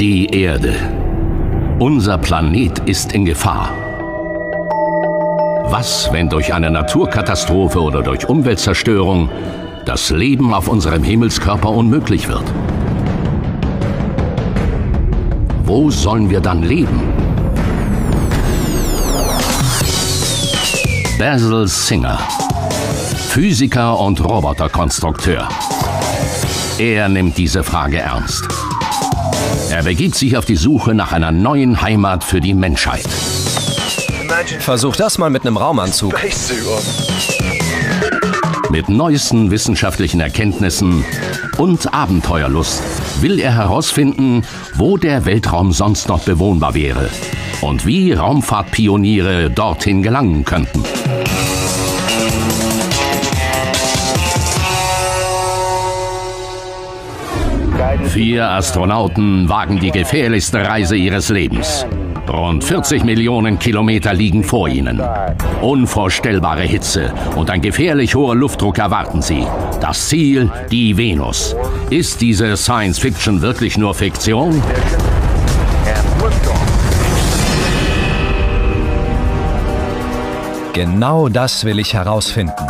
Die Erde. Unser Planet ist in Gefahr. Was, wenn durch eine Naturkatastrophe oder durch Umweltzerstörung das Leben auf unserem Himmelskörper unmöglich wird? Wo sollen wir dann leben? Basil Singer, Physiker und Roboterkonstrukteur. Er nimmt diese Frage ernst. Er begibt sich auf die Suche nach einer neuen Heimat für die Menschheit. Versuch das mal mit einem Raumanzug. Mit neuesten wissenschaftlichen Erkenntnissen und Abenteuerlust will er herausfinden, wo der Weltraum sonst noch bewohnbar wäre und wie Raumfahrtpioniere dorthin gelangen könnten. Vier Astronauten wagen die gefährlichste Reise ihres Lebens. Rund 40 Millionen Kilometer liegen vor ihnen. Unvorstellbare Hitze und ein gefährlich hoher Luftdruck erwarten sie. Das Ziel, die Venus. Ist diese Science-Fiction wirklich nur Fiktion? Genau das will ich herausfinden.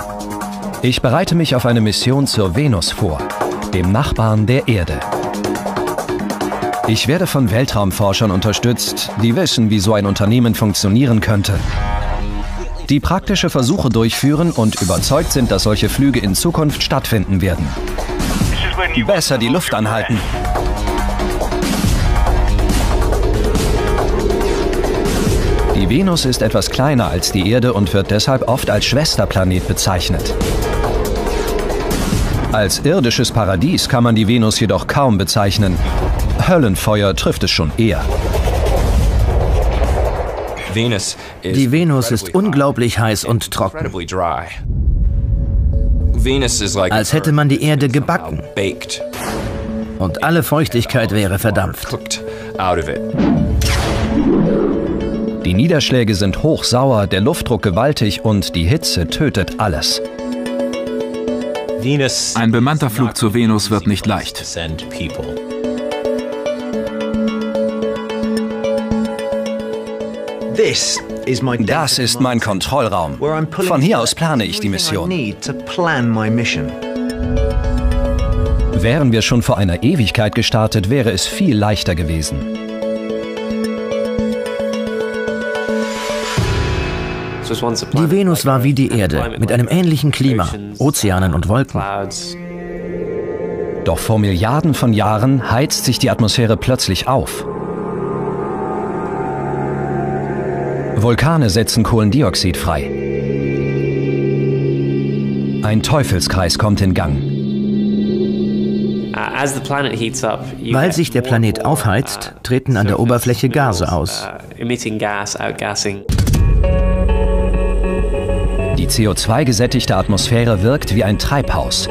Ich bereite mich auf eine Mission zur Venus vor, dem Nachbarn der Erde. Ich werde von Weltraumforschern unterstützt, die wissen, wie so ein Unternehmen funktionieren könnte, die praktische Versuche durchführen und überzeugt sind, dass solche Flüge in Zukunft stattfinden werden. Besser die Luft anhalten. Die Venus ist etwas kleiner als die Erde und wird deshalb oft als Schwesterplanet bezeichnet. Als irdisches Paradies kann man die Venus jedoch kaum bezeichnen. Höllenfeuer trifft es schon eher. Die Venus ist unglaublich heiß und trocken. Als hätte man die Erde gebacken. Und alle Feuchtigkeit wäre verdampft. Die Niederschläge sind hochsauer, der Luftdruck gewaltig und die Hitze tötet alles. Ein bemannter Flug zur Venus wird nicht leicht. Das ist mein Kontrollraum. Von hier aus plane ich die Mission. Wären wir schon vor einer Ewigkeit gestartet, wäre es viel leichter gewesen. Die Venus war wie die Erde, mit einem ähnlichen Klima, Ozeanen und Wolken. Doch vor Milliarden von Jahren heizt sich die Atmosphäre plötzlich auf. Vulkane setzen Kohlendioxid frei. Ein Teufelskreis kommt in Gang. Weil sich der Planet aufheizt, treten an der Oberfläche Gase aus. Die CO2-gesättigte Atmosphäre wirkt wie ein Treibhaus.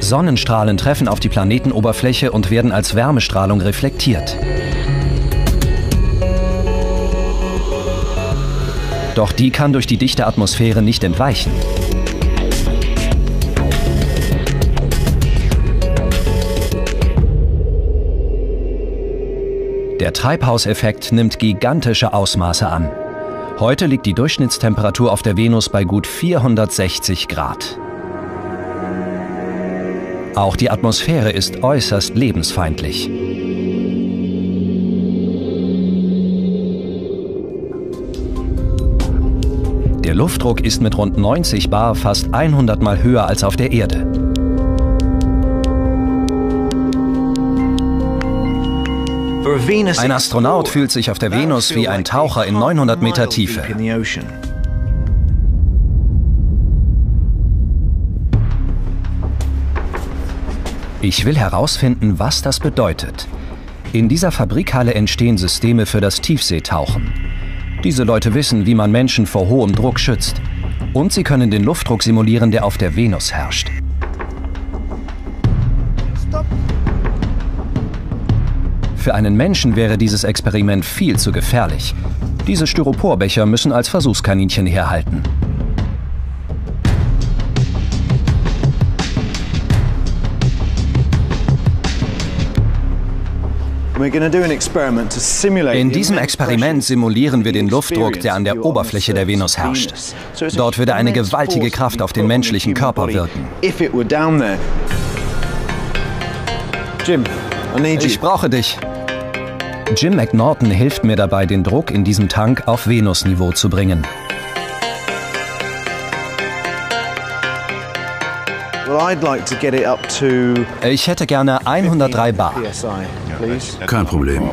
Sonnenstrahlen treffen auf die Planetenoberfläche und werden als Wärmestrahlung reflektiert. Doch die kann durch die dichte Atmosphäre nicht entweichen. Der Treibhauseffekt nimmt gigantische Ausmaße an. Heute liegt die Durchschnittstemperatur auf der Venus bei gut 460 Grad. Auch die Atmosphäre ist äußerst lebensfeindlich. Der Luftdruck ist mit rund 90 Bar fast 100 Mal höher als auf der Erde. Ein Astronaut fühlt sich auf der Venus wie ein Taucher in 900 Meter Tiefe. Ich will herausfinden, was das bedeutet. In dieser Fabrikhalle entstehen Systeme für das Tiefseetauchen. Diese Leute wissen, wie man Menschen vor hohem Druck schützt. Und sie können den Luftdruck simulieren, der auf der Venus herrscht. Für einen Menschen wäre dieses Experiment viel zu gefährlich. Diese Styroporbecher müssen als Versuchskaninchen herhalten. In diesem Experiment simulieren wir den Luftdruck, der an der Oberfläche der Venus herrscht. Dort würde eine gewaltige Kraft auf den menschlichen Körper wirken. Jim, ich brauche dich. Jim McNorton hilft mir dabei, den Druck in diesem Tank auf Venus-Niveau zu bringen. Ich hätte gerne 103 bar. Kein Problem.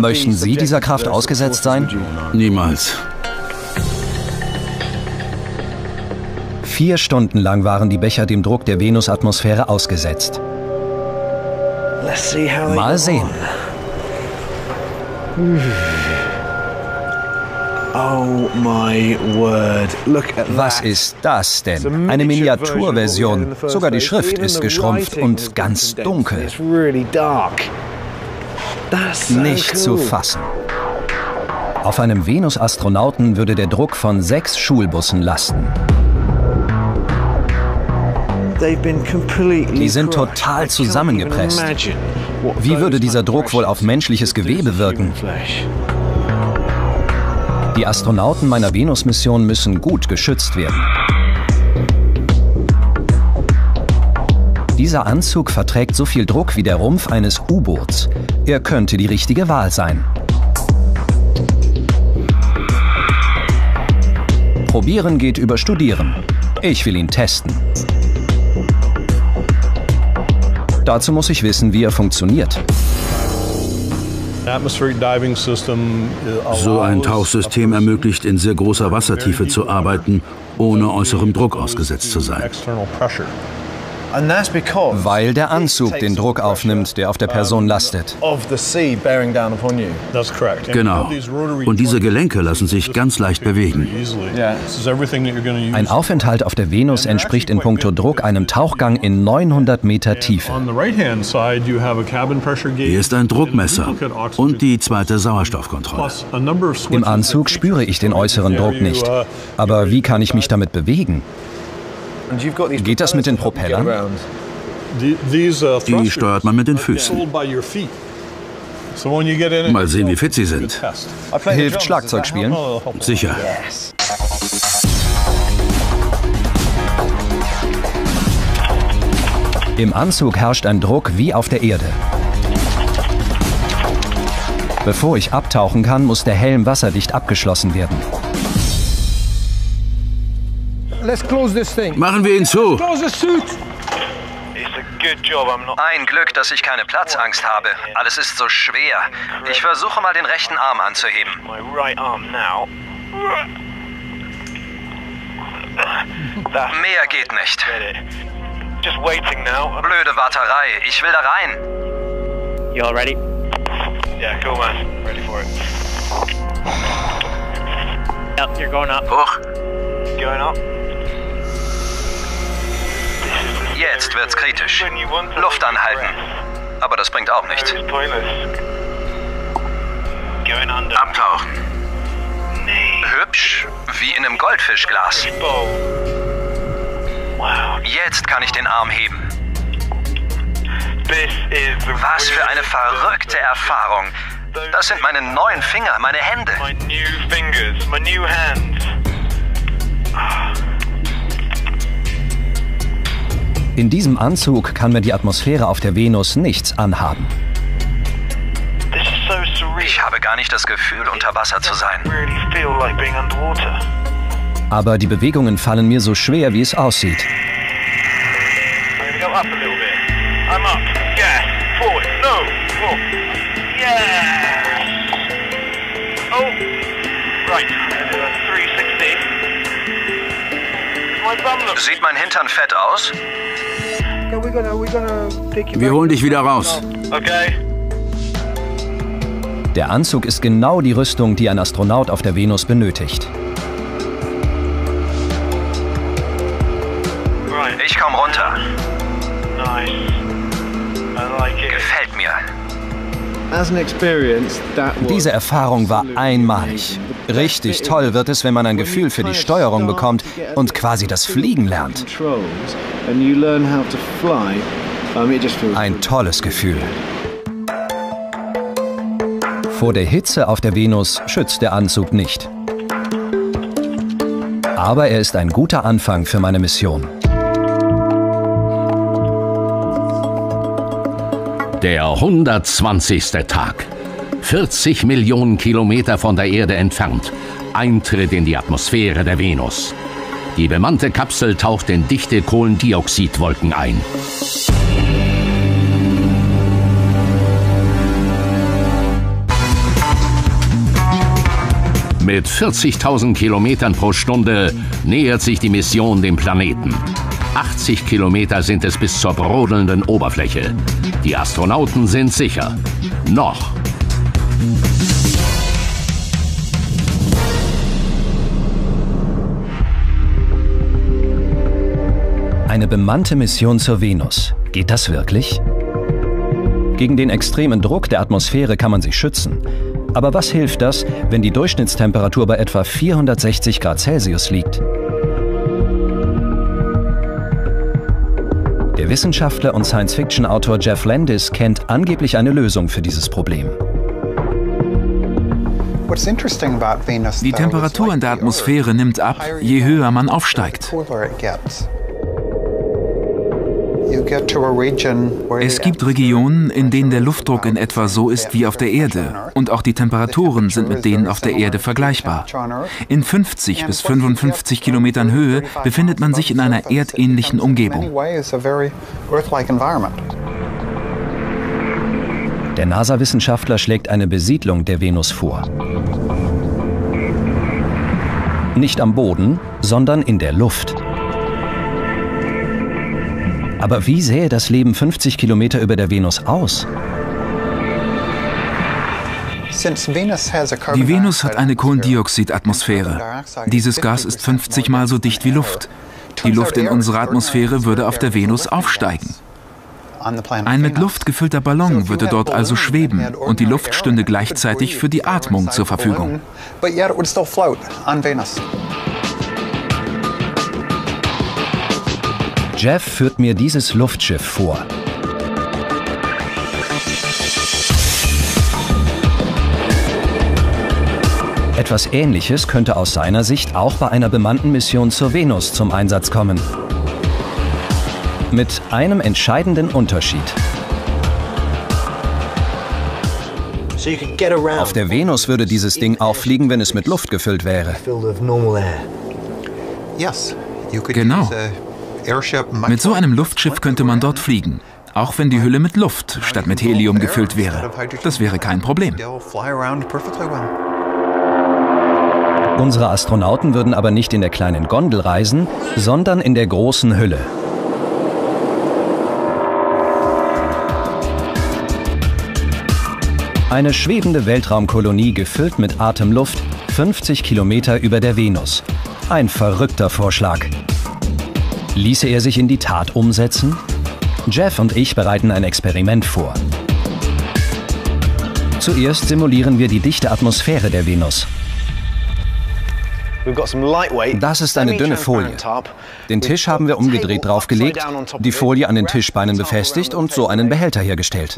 Möchten Sie dieser Kraft ausgesetzt sein? Niemals. 4 Stunden lang waren die Becher dem Druck der Venusatmosphäre ausgesetzt. Mal sehen. Oh my word. Look at that. Was ist das denn? Eine Miniaturversion. Sogar die Schrift ist geschrumpft und ganz dunkel. Nicht zu fassen. Auf einem Venus-Astronauten würde der Druck von 6 Schulbussen lasten. Die sind total zusammengepresst. Wie würde dieser Druck wohl auf menschliches Gewebe wirken? Die Astronauten meiner Venus-Mission müssen gut geschützt werden. Dieser Anzug verträgt so viel Druck wie der Rumpf eines U-Boots. Er könnte die richtige Wahl sein. Probieren geht über Studieren. Ich will ihn testen. Dazu muss ich wissen, wie er funktioniert. So ein Tauchsystem ermöglicht, in sehr großer Wassertiefe zu arbeiten, ohne äußerem Druck ausgesetzt zu sein. Weil der Anzug den Druck aufnimmt, der auf der Person lastet. Genau. Und diese Gelenke lassen sich ganz leicht bewegen. Ein Aufenthalt auf der Venus entspricht in puncto Druck einem Tauchgang in 900 Meter Tiefe. Hier ist ein Druckmesser und die zweite Sauerstoffkontrolle. Im Anzug spüre ich den äußeren Druck nicht. Aber wie kann ich mich damit bewegen? Geht das mit den Propellern? Die steuert man mit den Füßen. Mal sehen, wie fit sie sind. Hilft Schlagzeug spielen? Sicher. Im Anzug herrscht ein Druck wie auf der Erde. Bevor ich abtauchen kann, muss der Helm wasserdicht abgeschlossen werden. Machen wir ihn zu. Ein Glück, dass ich keine Platzangst habe. Alles ist so schwer. Ich versuche mal, den rechten Arm anzuheben. Mehr geht nicht. Blöde Warterei. Ich will da rein. You all ready? Yeah, cool man. Ready for it. Yep, you're going up. Hoch. Going up. Jetzt wird's kritisch. Luft anhalten. Aber das bringt auch nichts. Abtauchen. Hübsch, wie in einem Goldfischglas. Jetzt kann ich den Arm heben. Was für eine verrückte Erfahrung. Das sind meine neuen Finger, meine Hände. In diesem Anzug kann mir die Atmosphäre auf der Venus nichts anhaben. Ich habe gar nicht das Gefühl, unter Wasser zu sein. Aber die Bewegungen fallen mir so schwer, wie es aussieht. Sieht mein Hintern fett aus? Wir holen dich wieder raus. Okay. Der Anzug ist genau die Rüstung, die ein Astronaut auf der Venus benötigt. Ich komme runter. Gefällt mir. Diese Erfahrung war einmalig. Richtig toll wird es, wenn man ein Gefühl für die Steuerung bekommt und quasi das Fliegen lernt. Ein tolles Gefühl. Vor der Hitze auf der Venus schützt der Anzug nicht. Aber er ist ein guter Anfang für meine Mission. Der 120. Tag. 40 Millionen Kilometer von der Erde entfernt. Eintritt in die Atmosphäre der Venus. Die bemannte Kapsel taucht in dichte Kohlendioxidwolken ein. Mit 40.000 Kilometern pro Stunde nähert sich die Mission dem Planeten. 80 Kilometer sind es bis zur brodelnden Oberfläche. Die Astronauten sind sicher. Noch. Eine bemannte Mission zur Venus. Geht das wirklich? Gegen den extremen Druck der Atmosphäre kann man sich schützen. Aber was hilft das, wenn die Durchschnittstemperatur bei etwa 460 Grad Celsius liegt? Der Wissenschaftler und Science-Fiction-Autor Jeff Landis kennt angeblich eine Lösung für dieses Problem. Die Temperatur in der Atmosphäre nimmt ab, je höher man aufsteigt. Es gibt Regionen, in denen der Luftdruck in etwa so ist wie auf der Erde. Und auch die Temperaturen sind mit denen auf der Erde vergleichbar. In 50 bis 55 Kilometern Höhe befindet man sich in einer erdähnlichen Umgebung. Der NASA-Wissenschaftler schlägt eine Besiedlung der Venus vor. Nicht am Boden, sondern in der Luft. Aber wie sähe das Leben 50 Kilometer über der Venus aus? Die Venus hat eine Kohlendioxidatmosphäre. Dieses Gas ist 50 Mal so dicht wie Luft. Die Luft in unserer Atmosphäre würde auf der Venus aufsteigen. Ein mit Luft gefüllter Ballon würde dort also schweben und die Luft stünde gleichzeitig für die Atmung zur Verfügung. Jeff führt mir dieses Luftschiff vor. Etwas Ähnliches könnte aus seiner Sicht auch bei einer bemannten Mission zur Venus zum Einsatz kommen. Mit einem entscheidenden Unterschied. Auf der Venus würde dieses Ding auch fliegen, wenn es mit Luft gefüllt wäre. Genau. Mit so einem Luftschiff könnte man dort fliegen, auch wenn die Hülle mit Luft statt mit Helium gefüllt wäre. Das wäre kein Problem. Unsere Astronauten würden aber nicht in der kleinen Gondel reisen, sondern in der großen Hülle. Eine schwebende Weltraumkolonie gefüllt mit Atemluft, 50 Kilometer über der Venus. Ein verrückter Vorschlag. Ließe er sich in die Tat umsetzen? Jeff und ich bereiten ein Experiment vor. Zuerst simulieren wir die dichte Atmosphäre der Venus. Das ist eine dünne Folie. Den Tisch haben wir umgedreht draufgelegt, die Folie an den Tischbeinen befestigt und so einen Behälter hergestellt.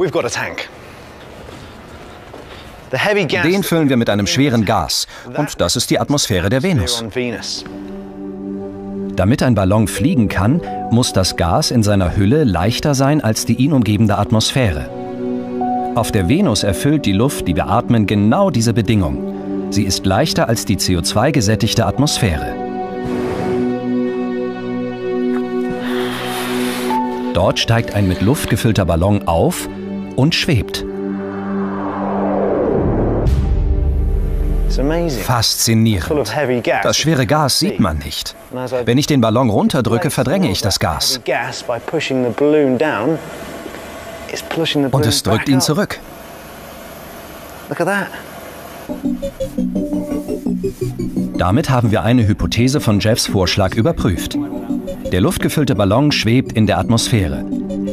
Den füllen wir mit einem schweren Gas und das ist die Atmosphäre der Venus. Damit ein Ballon fliegen kann, muss das Gas in seiner Hülle leichter sein als die ihn umgebende Atmosphäre. Auf der Venus erfüllt die Luft, die wir atmen, genau diese Bedingung. Sie ist leichter als die CO2-gesättigte Atmosphäre. Dort steigt ein mit Luft gefüllter Ballon auf und schwebt. Faszinierend. Das schwere Gas sieht man nicht. Wenn ich den Ballon runterdrücke, verdränge ich das Gas. Und es drückt ihn zurück. Damit haben wir eine Hypothese von Jeffs Vorschlag überprüft. Der luftgefüllte Ballon schwebt in der Atmosphäre.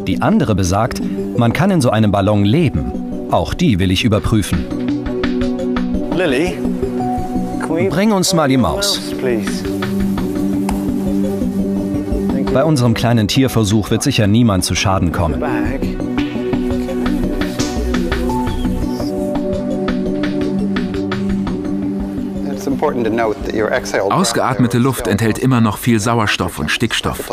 Die andere besagt, man kann in so einem Ballon leben. Auch die will ich überprüfen. Lily, bring uns mal die Maus. Bei unserem kleinen Tierversuch wird sicher niemand zu Schaden kommen. Ausgeatmete Luft enthält immer noch viel Sauerstoff und Stickstoff.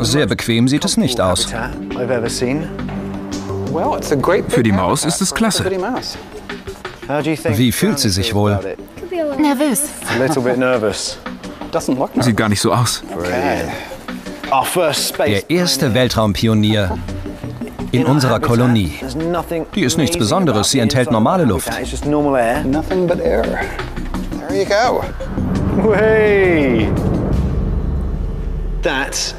Sehr bequem sieht es nicht aus. Für die Maus ist es klasse. Wie fühlt sie sich wohl? Nervös. Sieht gar nicht so aus. Der erste Weltraumpionier in unserer Kolonie. Die ist nichts Besonderes, sie enthält normale Luft. Das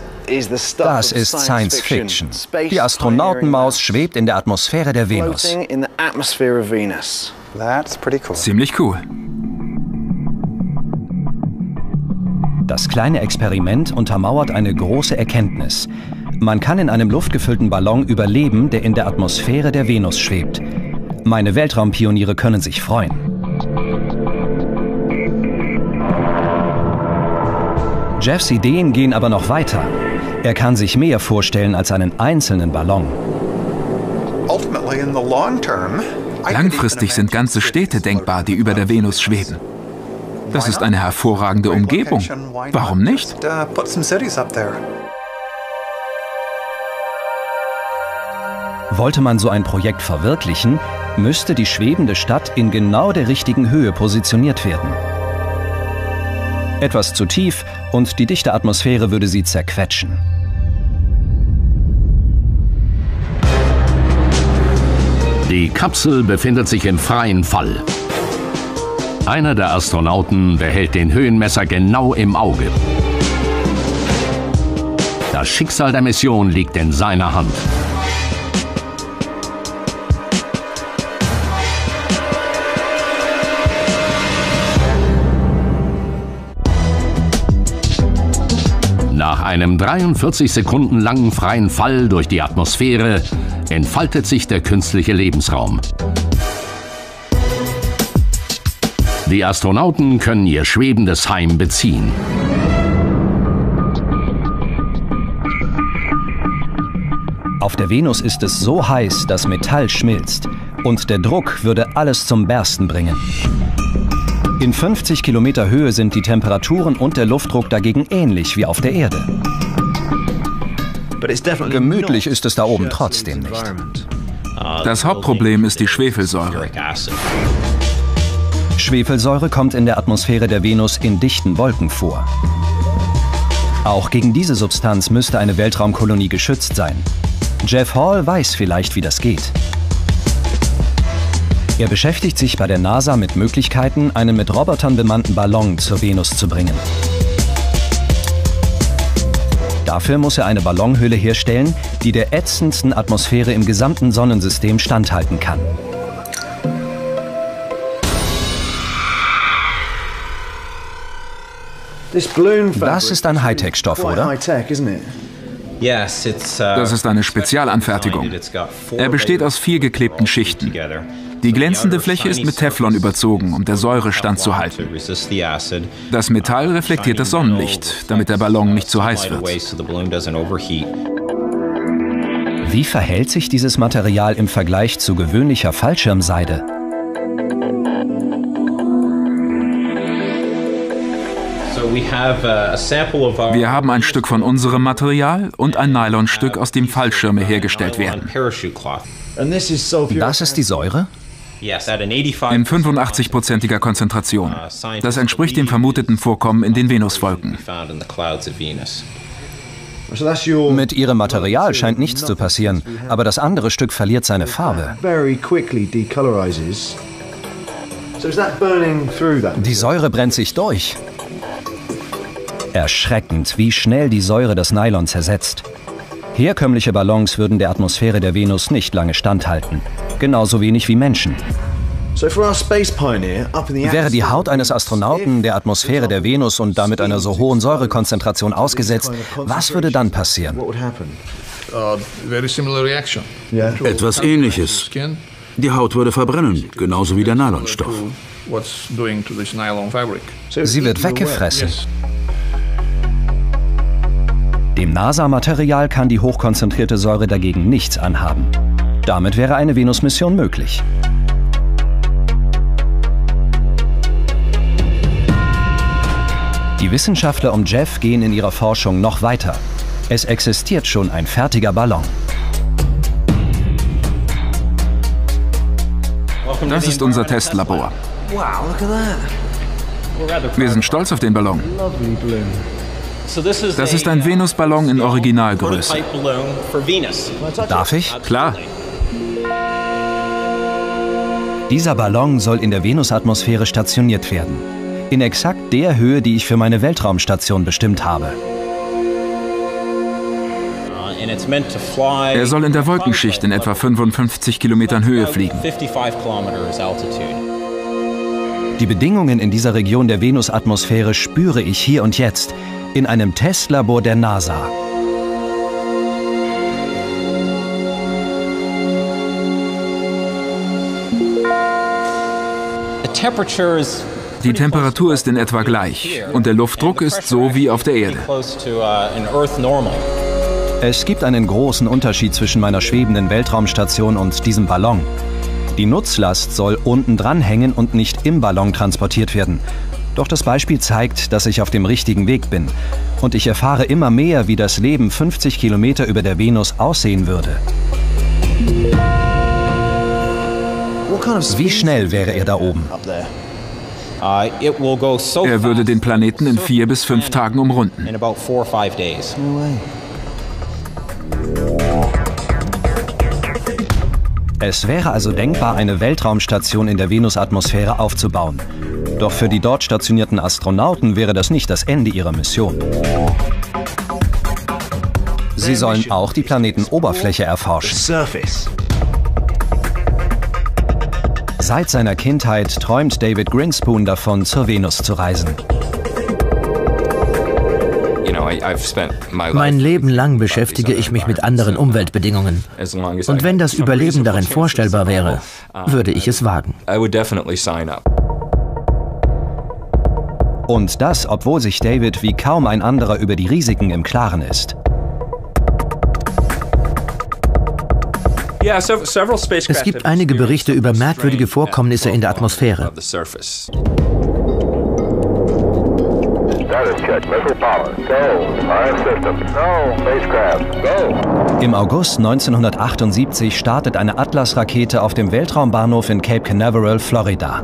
ist Science Fiction. Die Astronautenmaus schwebt in der Atmosphäre der Venus. Ziemlich cool. Das kleine Experiment untermauert eine große Erkenntnis. Man kann in einem luftgefüllten Ballon überleben, der in der Atmosphäre der Venus schwebt. Meine Weltraumpioniere können sich freuen. Jeffs Ideen gehen aber noch weiter. Er kann sich mehr vorstellen als einen einzelnen Ballon. Langfristig sind ganze Städte denkbar, die über der Venus schweben. Das ist eine hervorragende Umgebung. Warum nicht? Wollte man so ein Projekt verwirklichen, müsste die schwebende Stadt in genau der richtigen Höhe positioniert werden. Etwas zu tief und die dichte Atmosphäre würde sie zerquetschen. Die Kapsel befindet sich im freien Fall. Einer der Astronauten behält den Höhenmesser genau im Auge. Das Schicksal der Mission liegt in seiner Hand. Nach einem 43 Sekunden langen freien Fall durch die Atmosphäre entfaltet sich der künstliche Lebensraum. Die Astronauten können ihr schwebendes Heim beziehen. Auf der Venus ist es so heiß, dass Metall schmilzt. Und der Druck würde alles zum Bersten bringen. In 50 Kilometer Höhe sind die Temperaturen und der Luftdruck dagegen ähnlich wie auf der Erde. Gemütlich ist es da oben trotzdem nicht. Das Hauptproblem ist die Schwefelsäure. Schwefelsäure kommt in der Atmosphäre der Venus in dichten Wolken vor. Auch gegen diese Substanz müsste eine Weltraumkolonie geschützt sein. Jeff Hall weiß vielleicht, wie das geht. Er beschäftigt sich bei der NASA mit Möglichkeiten, einen mit Robotern bemannten Ballon zur Venus zu bringen. Dafür muss er eine Ballonhülle herstellen, die der ätzendsten Atmosphäre im gesamten Sonnensystem standhalten kann. Das ist ein Hightech-Stoff, oder? Das ist eine Spezialanfertigung. Er besteht aus 4 geklebten Schichten. Die glänzende Fläche ist mit Teflon überzogen, um der Säure standzuhalten. Das Metall reflektiert das Sonnenlicht, damit der Ballon nicht zu heiß wird. Wie verhält sich dieses Material im Vergleich zu gewöhnlicher Fallschirmseide? Wir haben ein Stück von unserem Material und ein Nylonstück, aus dem Fallschirme hergestellt werden. Das ist die Säure? In 85-prozentiger Konzentration. Das entspricht dem vermuteten Vorkommen in den Venuswolken. Mit ihrem Material scheint nichts zu passieren, aber das andere Stück verliert seine Farbe. Die Säure brennt sich durch. Erschreckend, wie schnell die Säure das Nylon zersetzt. Herkömmliche Ballons würden der Atmosphäre der Venus nicht lange standhalten. Genauso wenig wie Menschen. Wäre die Haut eines Astronauten der Atmosphäre der Venus und damit einer so hohen Säurekonzentration ausgesetzt, was würde dann passieren? Etwas Ähnliches. Die Haut würde verbrennen, genauso wie der Nylonstoff. Sie wird weggefressen. Dem NASA-Material kann die hochkonzentrierte Säure dagegen nichts anhaben. Damit wäre eine Venus-Mission möglich. Die Wissenschaftler um Jeff gehen in ihrer Forschung noch weiter. Es existiert schon ein fertiger Ballon. Das ist unser Testlabor. Wir sind stolz auf den Ballon. Das ist ein Venusballon in Originalgröße. Darf ich? Klar. Dieser Ballon soll in der Venusatmosphäre stationiert werden. In exakt der Höhe, die ich für meine Weltraumstation bestimmt habe. Er soll in der Wolkenschicht in etwa 55 Kilometern Höhe fliegen. Die Bedingungen in dieser Region der Venusatmosphäre spüre ich hier und jetzt in einem Testlabor der NASA. Die Temperatur ist in etwa gleich und der Luftdruck ist so wie auf der Erde. Es gibt einen großen Unterschied zwischen meiner schwebenden Weltraumstation und diesem Ballon. Die Nutzlast soll unten dran hängen und nicht im Ballon transportiert werden. Doch das Beispiel zeigt, dass ich auf dem richtigen Weg bin. Und ich erfahre immer mehr, wie das Leben 50 Kilometer über der Venus aussehen würde. Wie schnell wäre er da oben? Er würde den Planeten in 4 bis 5 Tagen umrunden. Es wäre also denkbar, eine Weltraumstation in der Venusatmosphäre aufzubauen. Doch für die dort stationierten Astronauten wäre das nicht das Ende ihrer Mission. Sie sollen auch die Planetenoberfläche erforschen. Seit seiner Kindheit träumt David Grinspoon davon, zur Venus zu reisen. Mein Leben lang beschäftige ich mich mit anderen Umweltbedingungen. Und wenn das Überleben darin vorstellbar wäre, würde ich es wagen. Und das, obwohl sich David wie kaum ein anderer über die Risiken im Klaren ist. Es gibt einige Berichte über merkwürdige Vorkommnisse in der Atmosphäre. Im August 1978 startet eine Atlas-Rakete auf dem Weltraumbahnhof in Cape Canaveral, Florida.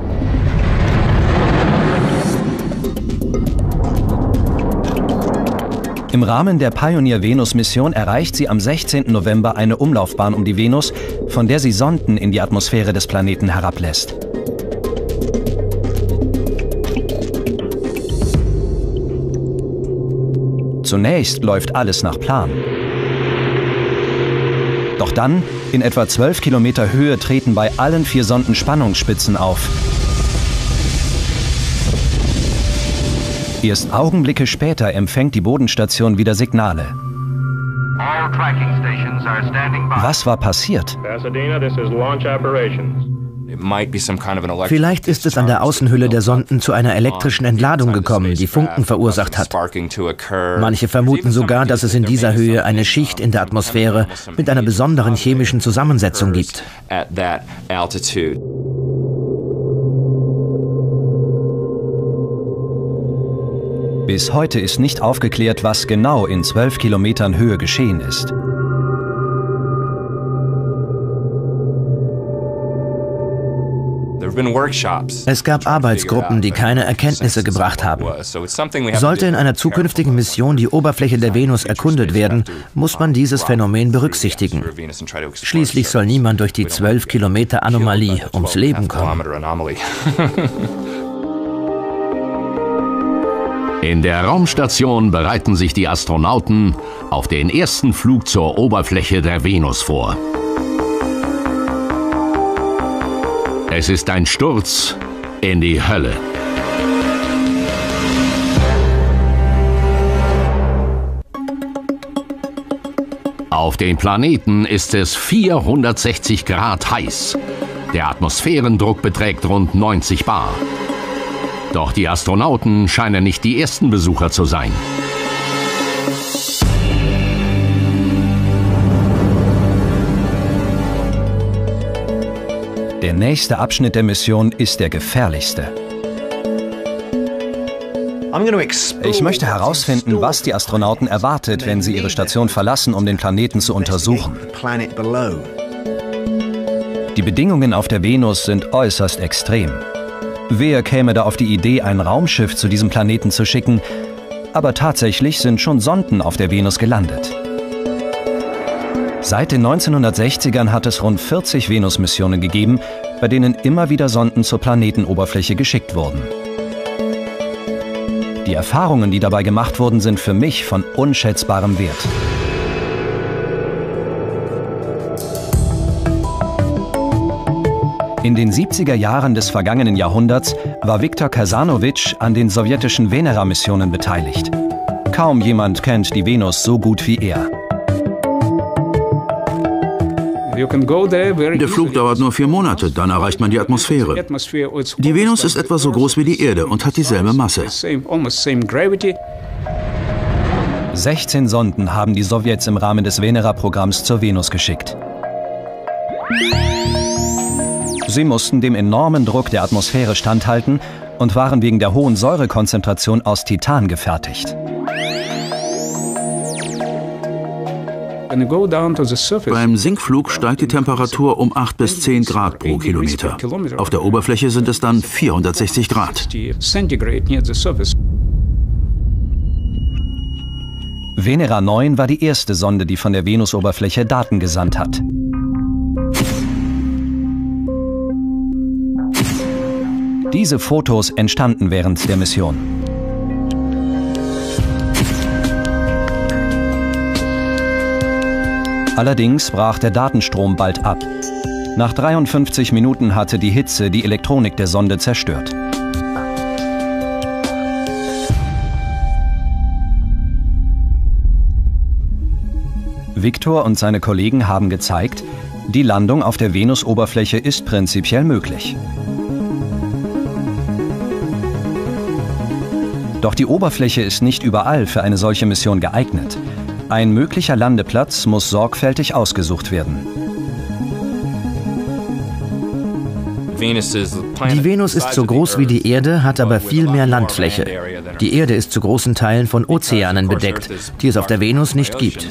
Im Rahmen der Pioneer-Venus-Mission erreicht sie am 16. November eine Umlaufbahn um die Venus, von der sie Sonden in die Atmosphäre des Planeten herablässt. Zunächst läuft alles nach Plan. Doch dann, in etwa 12 Kilometer Höhe, treten bei allen 4 Sonden Spannungsspitzen auf. Erst Augenblicke später empfängt die Bodenstation wieder Signale. Was war passiert? Vielleicht ist es an der Außenhülle der Sonden zu einer elektrischen Entladung gekommen, die Funken verursacht hat. Manche vermuten sogar, dass es in dieser Höhe eine Schicht in der Atmosphäre mit einer besonderen chemischen Zusammensetzung gibt. Bis heute ist nicht aufgeklärt, was genau in 12 Kilometern Höhe geschehen ist. Es gab Arbeitsgruppen, die keine Erkenntnisse gebracht haben. Sollte in einer zukünftigen Mission die Oberfläche der Venus erkundet werden, muss man dieses Phänomen berücksichtigen. Schließlich soll niemand durch die 12 Kilometer Anomalie ums Leben kommen. In der Raumstation bereiten sich die Astronauten auf den ersten Flug zur Oberfläche der Venus vor. Es ist ein Sturz in die Hölle. Auf dem Planeten ist es 460 Grad heiß. Der Atmosphärendruck beträgt rund 90 Bar. Doch die Astronauten scheinen nicht die ersten Besucher zu sein. Der nächste Abschnitt der Mission ist der gefährlichste. Ich möchte herausfinden, was die Astronauten erwartet, wenn sie ihre Station verlassen, um den Planeten zu untersuchen. Die Bedingungen auf der Venus sind äußerst extrem. Wer käme da auf die Idee, ein Raumschiff zu diesem Planeten zu schicken? Aber tatsächlich sind schon Sonden auf der Venus gelandet. Seit den 1960ern hat es rund 40 Venus-Missionen gegeben, bei denen immer wieder Sonden zur Planetenoberfläche geschickt wurden. Die Erfahrungen, die dabei gemacht wurden, sind für mich von unschätzbarem Wert. In den 70er Jahren des vergangenen Jahrhunderts war Viktor Kasanowitsch an den sowjetischen Venera-Missionen beteiligt. Kaum jemand kennt die Venus so gut wie er. Der Flug dauert nur 4 Monate, dann erreicht man die Atmosphäre. Die Venus ist etwa so groß wie die Erde und hat dieselbe Masse. 16 Sonden haben die Sowjets im Rahmen des Venera-Programms zur Venus geschickt. Sie mussten dem enormen Druck der Atmosphäre standhalten und waren wegen der hohen Säurekonzentration aus Titan gefertigt. Beim Sinkflug steigt die Temperatur um 8 bis 10 Grad pro Kilometer. Auf der Oberfläche sind es dann 460 Grad. Venera 9 war die erste Sonde, die von der Venusoberfläche Daten gesandt hat. Diese Fotos entstanden während der Mission. Allerdings brach der Datenstrom bald ab. Nach 53 Minuten hatte die Hitze die Elektronik der Sonde zerstört. Viktor und seine Kollegen haben gezeigt, die Landung auf der Venusoberfläche ist prinzipiell möglich. Doch die Oberfläche ist nicht überall für eine solche Mission geeignet. Ein möglicher Landeplatz muss sorgfältig ausgesucht werden. Die Venus ist so groß wie die Erde, hat aber viel mehr Landfläche. Die Erde ist zu großen Teilen von Ozeanen bedeckt, die es auf der Venus nicht gibt.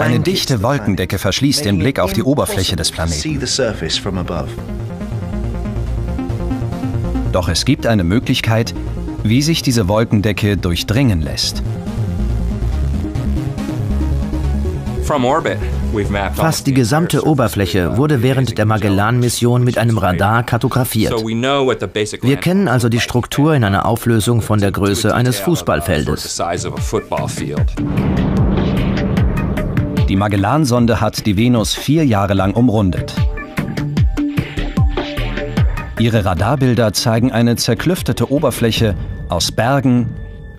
Eine dichte Wolkendecke verschließt den Blick auf die Oberfläche des Planeten. Doch es gibt eine Möglichkeit, wie sich diese Wolkendecke durchdringen lässt. Fast die gesamte Oberfläche wurde während der Magellan-Mission mit einem Radar kartografiert. Wir kennen also die Struktur in einer Auflösung von der Größe eines Fußballfeldes. Die Magellan-Sonde hat die Venus 4 Jahre lang umrundet. Ihre Radarbilder zeigen eine zerklüftete Oberfläche aus Bergen,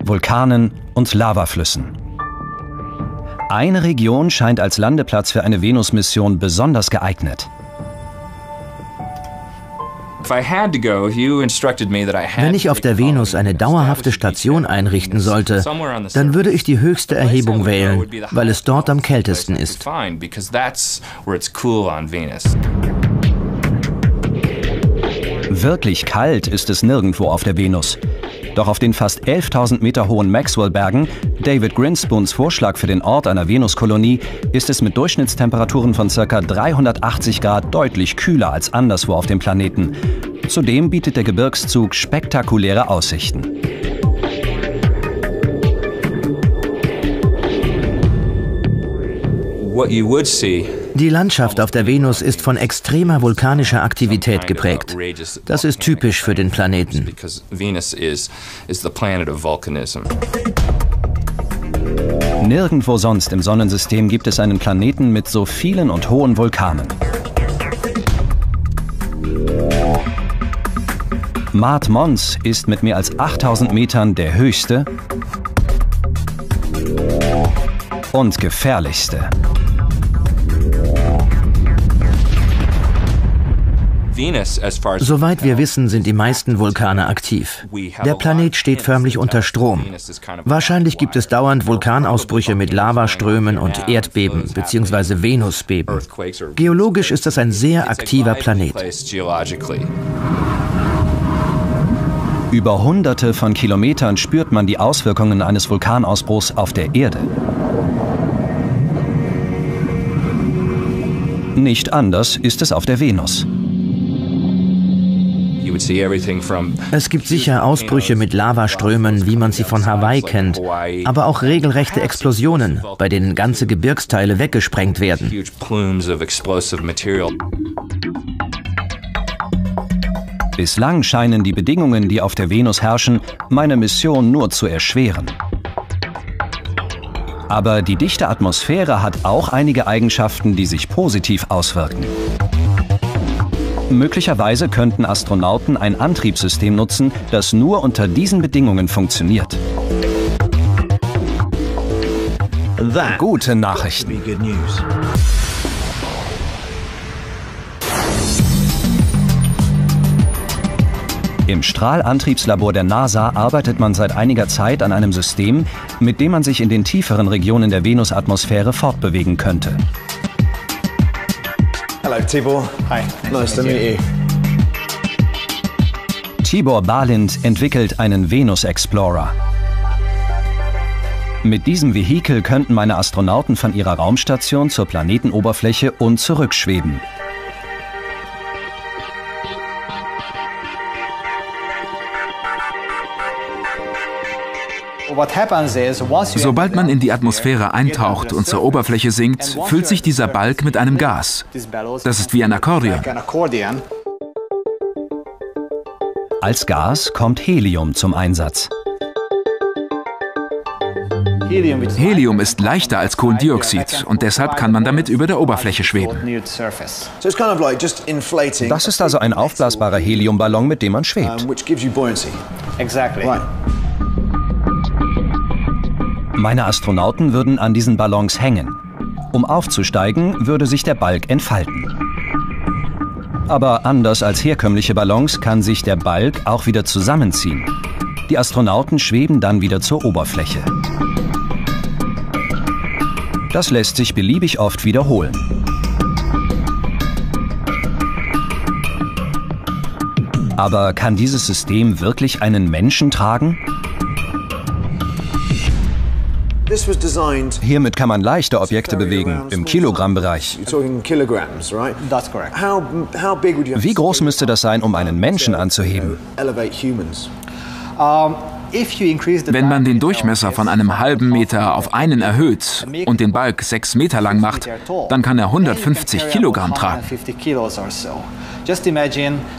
Vulkanen und Lavaflüssen. Eine Region scheint als Landeplatz für eine Venus-Mission besonders geeignet. Wenn ich auf der Venus eine dauerhafte Station einrichten sollte, dann würde ich die höchste Erhebung wählen, weil es dort am kältesten ist. Wirklich kalt ist es nirgendwo auf der Venus. Doch auf den fast 11.000 Meter hohen Maxwell-Bergen, David Grinspoons Vorschlag für den Ort einer Venuskolonie, ist es mit Durchschnittstemperaturen von ca. 380 Grad deutlich kühler als anderswo auf dem Planeten. Zudem bietet der Gebirgszug spektakuläre Aussichten. What you would see. Die Landschaft auf der Venus ist von extremer vulkanischer Aktivität geprägt. Das ist typisch für den Planeten. Nirgendwo sonst im Sonnensystem gibt es einen Planeten mit so vielen und hohen Vulkanen. Mart Mons ist mit mehr als 8.000 Metern der höchste und gefährlichste. Soweit wir wissen, sind die meisten Vulkane aktiv. Der Planet steht förmlich unter Strom. Wahrscheinlich gibt es dauernd Vulkanausbrüche mit Lavaströmen und Erdbeben bzw. Venusbeben. Geologisch ist das ein sehr aktiver Planet. Über Hunderte von Kilometern spürt man die Auswirkungen eines Vulkanausbruchs auf der Erde. Nicht anders ist es auf der Venus. Es gibt sicher Ausbrüche mit Lavaströmen, wie man sie von Hawaii kennt, aber auch regelrechte Explosionen, bei denen ganze Gebirgsteile weggesprengt werden. Bislang scheinen die Bedingungen, die auf der Venus herrschen, meine Mission nur zu erschweren. Aber die dichte Atmosphäre hat auch einige Eigenschaften, die sich positiv auswirken. Möglicherweise könnten Astronauten ein Antriebssystem nutzen, das nur unter diesen Bedingungen funktioniert. Gute Nachrichten. Im Strahlantriebslabor der NASA arbeitet man seit einiger Zeit an einem System, mit dem man sich in den tieferen Regionen der Venusatmosphäre fortbewegen könnte. Hallo Tibor. Hi. Nice to meet you. Tibor Balind entwickelt einen Venus Explorer. Mit diesem Vehikel könnten meine Astronauten von ihrer Raumstation zur Planetenoberfläche und zurückschweben. Sobald man in die Atmosphäre eintaucht und zur Oberfläche sinkt, füllt sich dieser Balg mit einem Gas. Das ist wie ein Akkordeon. Als Gas kommt Helium zum Einsatz. Helium ist leichter als Kohlendioxid und deshalb kann man damit über der Oberfläche schweben. Das ist also ein aufblasbarer Heliumballon, mit dem man schwebt. Meine Astronauten würden an diesen Ballons hängen. Um aufzusteigen, würde sich der Balg entfalten. Aber anders als herkömmliche Ballons kann sich der Balg auch wieder zusammenziehen. Die Astronauten schweben dann wieder zur Oberfläche. Das lässt sich beliebig oft wiederholen. Aber kann dieses System wirklich einen Menschen tragen? Hiermit kann man leichte Objekte bewegen, im Kilogrammbereich. Wie groß müsste das sein, um einen Menschen anzuheben? Wenn man den Durchmesser von einem halben Meter auf einen erhöht und den Balg 6 Meter lang macht, dann kann er 150 Kilogramm tragen.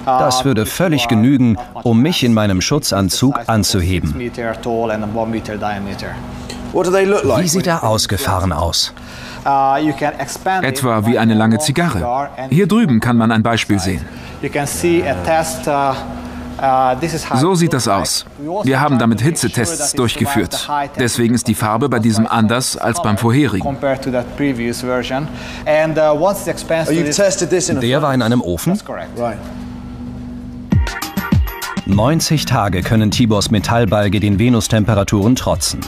Das würde völlig genügen, um mich in meinem Schutzanzug anzuheben. Wie sieht er ausgefahren aus? Etwa wie eine lange Zigarre. Hier drüben kann man ein Beispiel sehen. So sieht das aus. Wir haben damit Hitzetests durchgeführt. Deswegen ist die Farbe bei diesem anders als beim vorherigen. Der war in einem Ofen? 90 Tage können Tibors Metallbalge den Venustemperaturen trotzen.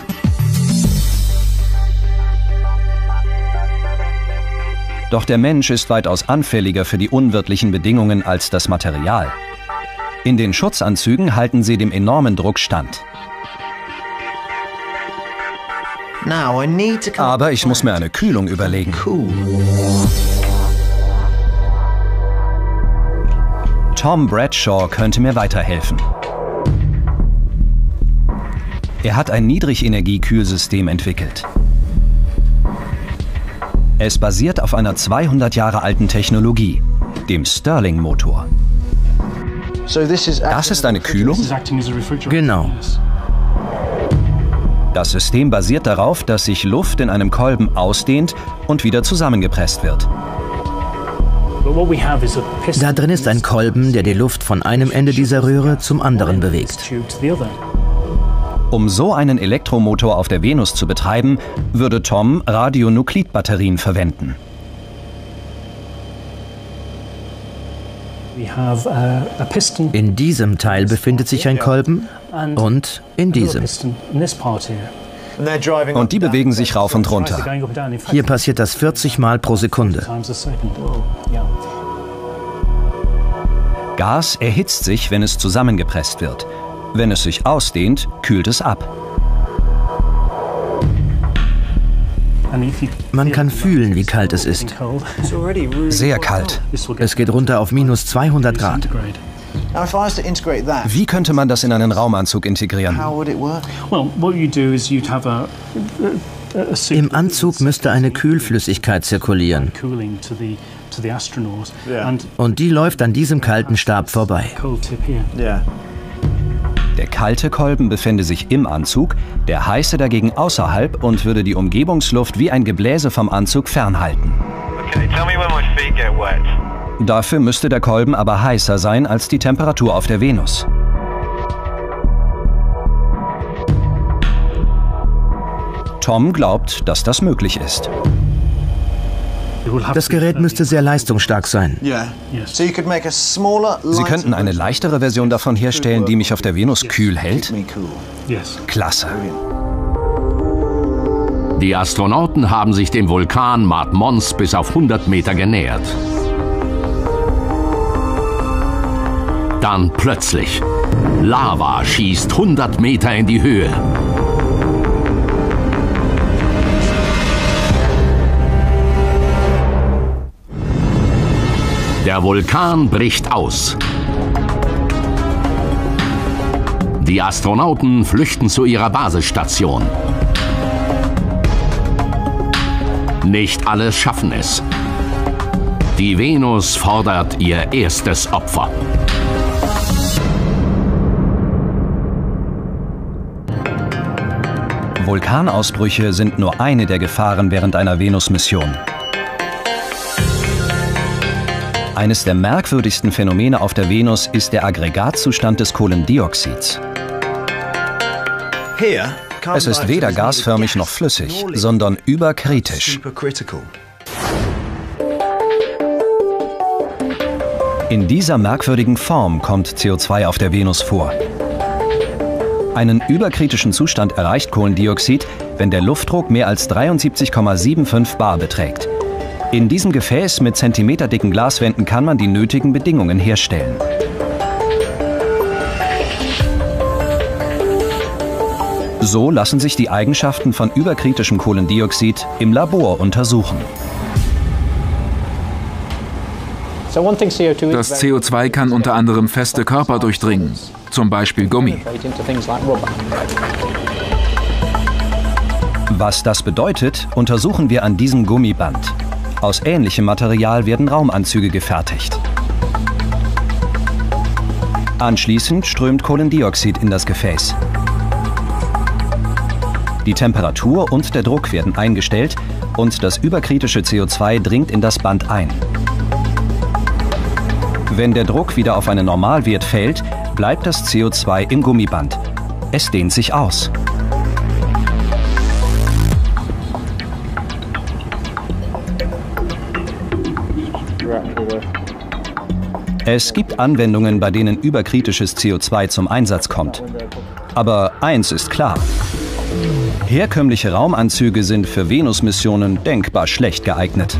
Doch der Mensch ist weitaus anfälliger für die unwirtlichen Bedingungen als das Material. In den Schutzanzügen halten sie dem enormen Druck stand. Aber ich muss mir eine Kühlung überlegen. Tom Bradshaw könnte mir weiterhelfen. Er hat ein Niedrigenergie-Kühlsystem entwickelt. Es basiert auf einer 200 Jahre alten Technologie, dem Stirling-Motor. Das ist eine Kühlung? Genau. Das System basiert darauf, dass sich Luft in einem Kolben ausdehnt und wieder zusammengepresst wird. Da drin ist ein Kolben, der die Luft von einem Ende dieser Röhre zum anderen bewegt. Um so einen Elektromotor auf der Venus zu betreiben, würde Tom Radionuklidbatterien verwenden. In diesem Teil befindet sich ein Kolben und in diesem. Und die bewegen sich rauf und runter. Hier passiert das 40 Mal pro Sekunde. Gas erhitzt sich, wenn es zusammengepresst wird. Wenn es sich ausdehnt, kühlt es ab. Man kann fühlen, wie kalt es ist. Sehr kalt. Es geht runter auf minus 200 Grad. Wie könnte man das in einen Raumanzug integrieren? Im Anzug müsste eine Kühlflüssigkeit zirkulieren. Und die läuft an diesem kalten Stab vorbei. Der kalte Kolben befände sich im Anzug, der heiße dagegen außerhalb und würde die Umgebungsluft wie ein Gebläse vom Anzug fernhalten. Dafür müsste der Kolben aber heißer sein als die Temperatur auf der Venus. Tom glaubt, dass das möglich ist. Das Gerät müsste sehr leistungsstark sein. Sie könnten eine leichtere Version davon herstellen, die mich auf der Venus kühl hält? Klasse. Die Astronauten haben sich dem Vulkan Mad Mons bis auf 100 Meter genähert. Dann plötzlich. Lava schießt 100 Meter in die Höhe. Der Vulkan bricht aus. Die Astronauten flüchten zu ihrer Basisstation. Nicht alle schaffen es. Die Venus fordert ihr erstes Opfer. Vulkanausbrüche sind nur eine der Gefahren während einer Venus-Mission. Eines der merkwürdigsten Phänomene auf der Venus ist der Aggregatzustand des Kohlendioxids. Es ist weder gasförmig noch flüssig, sondern überkritisch. In dieser merkwürdigen Form kommt CO2 auf der Venus vor. Einen überkritischen Zustand erreicht Kohlendioxid, wenn der Luftdruck mehr als 73,75 bar beträgt. In diesem Gefäß mit zentimeterdicken Glaswänden kann man die nötigen Bedingungen herstellen. So lassen sich die Eigenschaften von überkritischem Kohlendioxid im Labor untersuchen. Das CO2 kann unter anderem feste Körper durchdringen, zum Beispiel Gummi. Was das bedeutet, untersuchen wir an diesem Gummiband. Aus ähnlichem Material werden Raumanzüge gefertigt. Anschließend strömt Kohlendioxid in das Gefäß. Die Temperatur und der Druck werden eingestellt und das überkritische CO2 dringt in das Band ein. Wenn der Druck wieder auf einen Normalwert fällt, bleibt das CO2 im Gummiband. Es dehnt sich aus. Es gibt Anwendungen, bei denen überkritisches CO2 zum Einsatz kommt. Aber eins ist klar: Herkömmliche Raumanzüge sind für Venus-Missionen denkbar schlecht geeignet.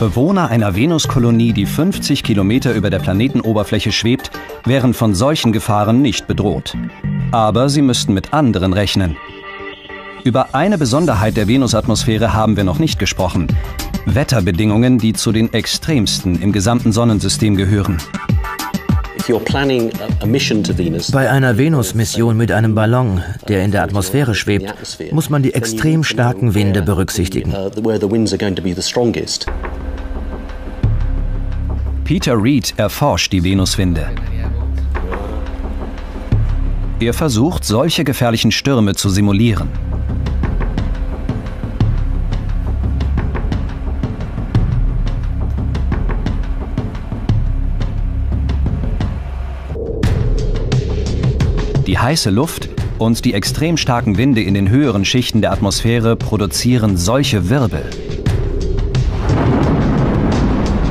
Bewohner einer Venuskolonie, die 50 Kilometer über der Planetenoberfläche schwebt, wären von solchen Gefahren nicht bedroht. Aber sie müssten mit anderen rechnen. Über eine Besonderheit der Venusatmosphäre haben wir noch nicht gesprochen. Wetterbedingungen, die zu den extremsten im gesamten Sonnensystem gehören. Bei einer Venus-Mission mit einem Ballon, der in der Atmosphäre schwebt, muss man die extrem starken Winde berücksichtigen. Peter Reed erforscht die Venuswinde. Er versucht, solche gefährlichen Stürme zu simulieren. heiße Luft und die extrem starken Winde in den höheren Schichten der Atmosphäre produzieren solche Wirbel.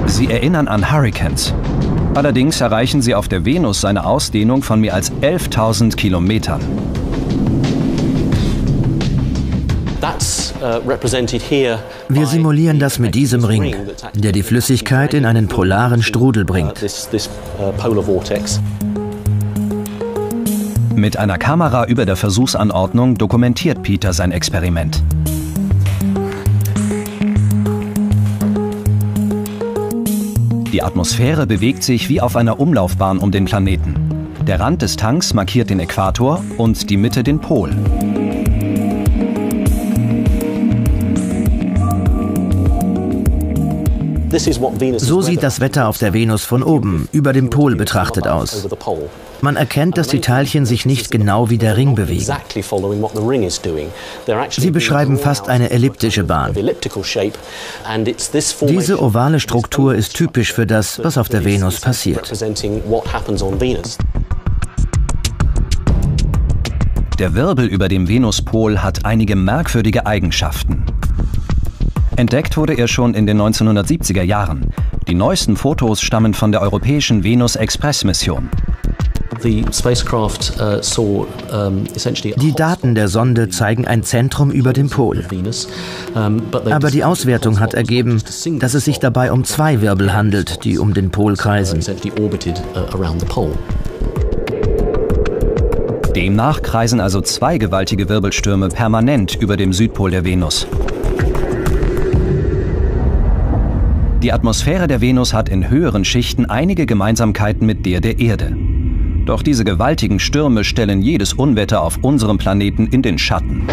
Sie erinnern an Hurrikans. Allerdings erreichen sie auf der Venus eine Ausdehnung von mehr als 11.000 Kilometern. Wir simulieren das mit diesem Ring, der die Flüssigkeit in einen polaren Strudel bringt. Mit einer Kamera über der Versuchsanordnung dokumentiert Peter sein Experiment. Die Atmosphäre bewegt sich wie auf einer Umlaufbahn um den Planeten. Der Rand des Tanks markiert den Äquator und die Mitte den Pol. So sieht das Wetter auf der Venus von oben, über dem Pol betrachtet aus. Man erkennt, dass die Teilchen sich nicht genau wie der Ring bewegen. Sie beschreiben fast eine elliptische Bahn. Diese ovale Struktur ist typisch für das, was auf der Venus passiert. Der Wirbel über dem Venuspol hat einige merkwürdige Eigenschaften. Entdeckt wurde er schon in den 1970er Jahren. Die neuesten Fotos stammen von der europäischen Venus-Express-Mission. Die Daten der Sonde zeigen ein Zentrum über dem Pol. Aber die Auswertung hat ergeben, dass es sich dabei um zwei Wirbel handelt, die um den Pol kreisen. Demnach kreisen also zwei gewaltige Wirbelstürme permanent über dem Südpol der Venus. Die Atmosphäre der Venus hat in höheren Schichten einige Gemeinsamkeiten mit der Erde. Doch diese gewaltigen Stürme stellen jedes Unwetter auf unserem Planeten in den Schatten.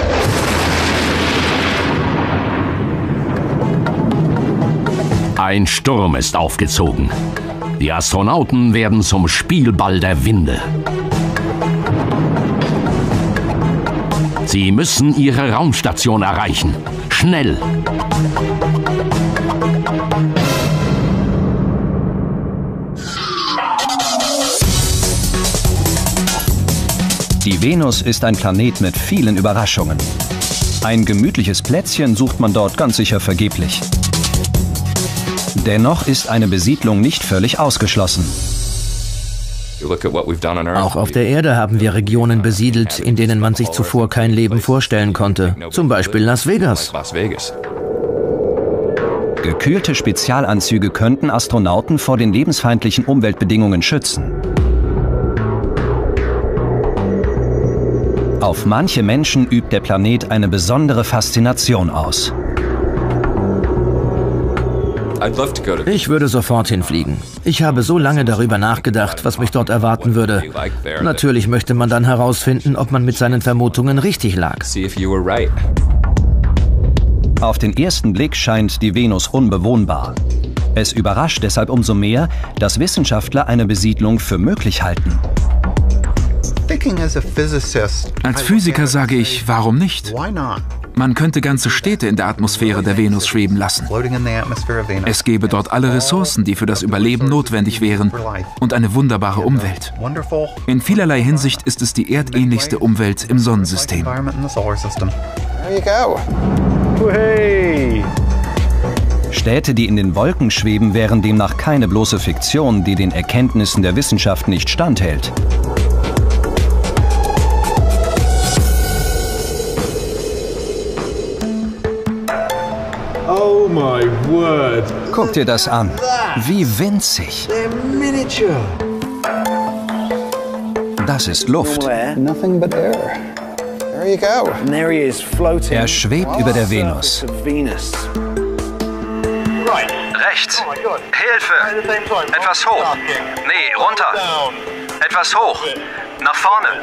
Ein Sturm ist aufgezogen. Die Astronauten werden zum Spielball der Winde. Sie müssen ihre Raumstation erreichen. Schnell! Die Venus ist ein Planet mit vielen Überraschungen. Ein gemütliches Plätzchen sucht man dort ganz sicher vergeblich. Dennoch ist eine Besiedlung nicht völlig ausgeschlossen. Auch auf der Erde haben wir Regionen besiedelt, in denen man sich zuvor kein Leben vorstellen konnte. Zum Beispiel Las Vegas. Gekühlte Spezialanzüge könnten Astronauten vor den lebensfeindlichen Umweltbedingungen schützen. Auf manche Menschen übt der Planet eine besondere Faszination aus. Ich würde sofort hinfliegen. Ich habe so lange darüber nachgedacht, was mich dort erwarten würde. Natürlich möchte man dann herausfinden, ob man mit seinen Vermutungen richtig lag. Auf den ersten Blick scheint die Venus unbewohnbar. Es überrascht deshalb umso mehr, dass Wissenschaftler eine Besiedlung für möglich halten. Als Physiker sage ich, warum nicht? Man könnte ganze Städte in der Atmosphäre der Venus schweben lassen. Es gäbe dort alle Ressourcen, die für das Überleben notwendig wären, und eine wunderbare Umwelt. In vielerlei Hinsicht ist es die erdähnlichste Umwelt im Sonnensystem. Städte, die in den Wolken schweben, wären demnach keine bloße Fiktion, die den Erkenntnissen der Wissenschaft nicht standhält. Oh my word. Guck dir das an. Wie winzig. Das ist Luft. Er schwebt über der Venus. Rechts. Hilfe. Etwas hoch. Nee, runter. Etwas hoch. Nach vorne.